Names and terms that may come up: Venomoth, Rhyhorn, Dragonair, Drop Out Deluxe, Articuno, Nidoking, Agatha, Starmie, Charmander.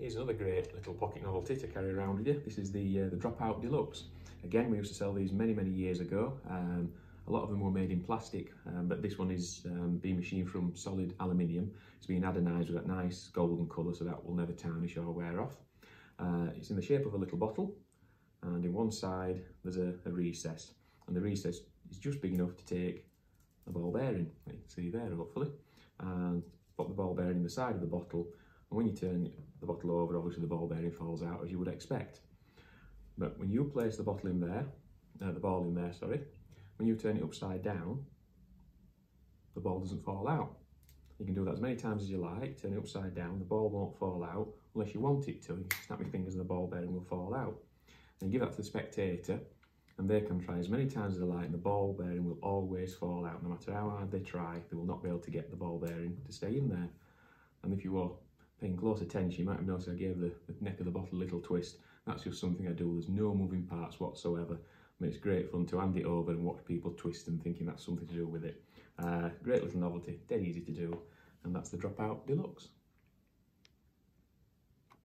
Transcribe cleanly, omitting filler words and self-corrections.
Here's another great little pocket novelty to carry around with you. This is the Drop Out Deluxe. Again, we used to sell these many years ago. A lot of them were made in plastic, but this one is being machined from solid aluminium. It's being adenized with that nice golden colour, so that will never tarnish or wear off. It's in the shape of a little bottle, and in one side there's a recess, and the recess is just big enough to take a ball bearing. You can see there, hopefully, and pop the ball bearing in the side of the bottle, and when you turn the bottle over, obviously the ball bearing falls out, as you would expect. But when you place the bottle in there, the ball in there, sorry, when you turn it upside down, the ball doesn't fall out. You can do that as many times as you like. Turn it upside down, the ball won't fall out unless you want it to. You snap your fingers and the ball bearing will fall out. Then give that to the spectator, and they can try as many times as they like, and the ball bearing will always fall out. No matter how hard they try, they will not be able to get the ball bearing to stay in there. And if you were paying close attention, you might have noticed I gave the neck of the bottle a little twist. That's just something I do. There's no moving parts whatsoever. I mean, it's great fun to hand it over and watch people twist and thinking that's something to do with it. Great little novelty, dead easy to do, and that's the Drop Out Deluxe.